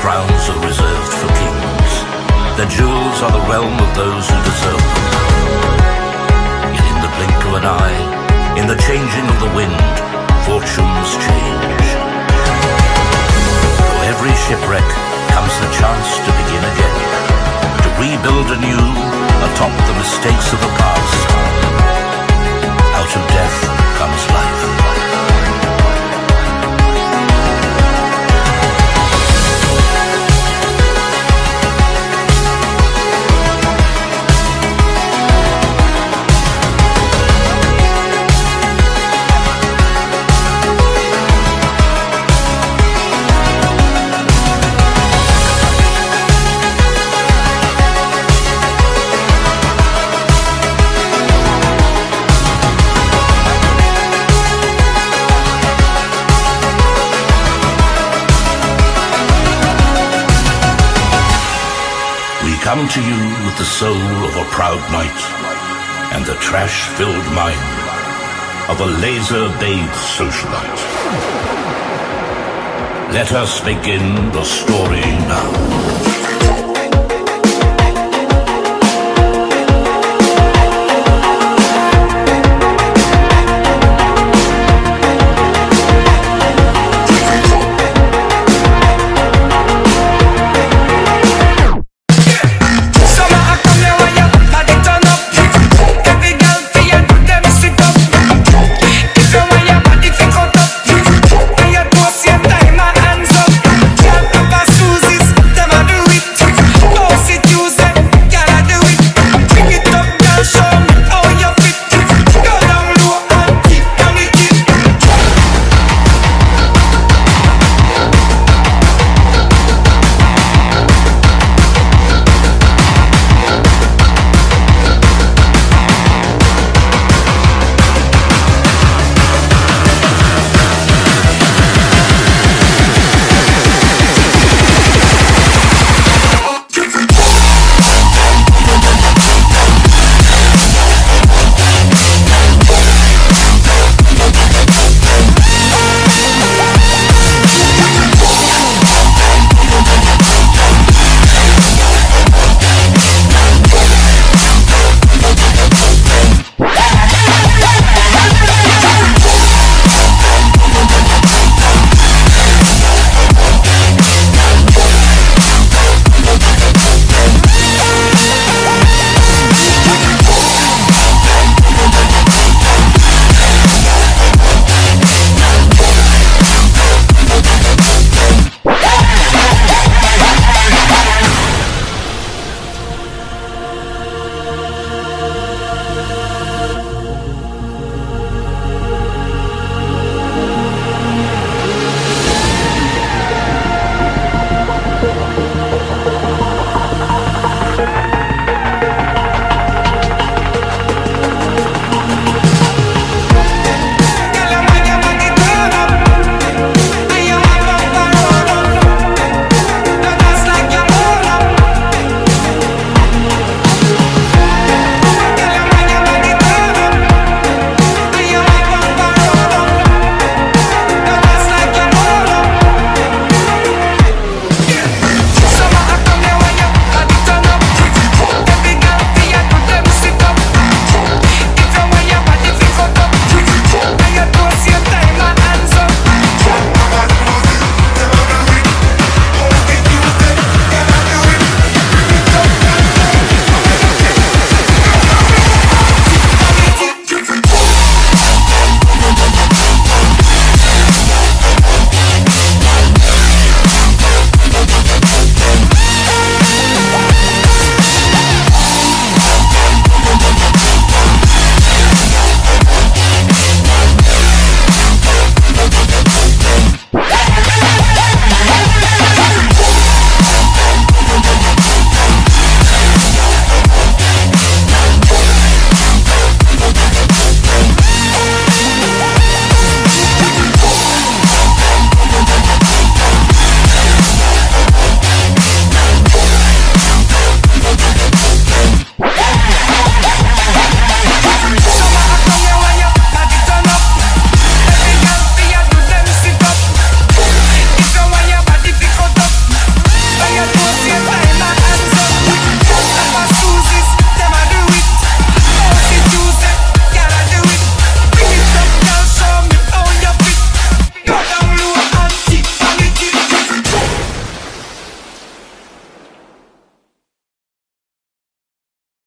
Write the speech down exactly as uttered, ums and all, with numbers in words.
crowns are reserved for kings. Their jewels are the realm of those who deserve them. Yet in the blink of an eye, in the changing of the wind, fortunes change. For every shipwreck comes the chance to begin again, to rebuild anew atop the mistakes of the past. Out of death comes life. Come to you with the soul of a proud knight, and the trash-filled mind of a laser-bathed socialite. Let us begin the story now.